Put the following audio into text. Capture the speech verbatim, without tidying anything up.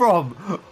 from?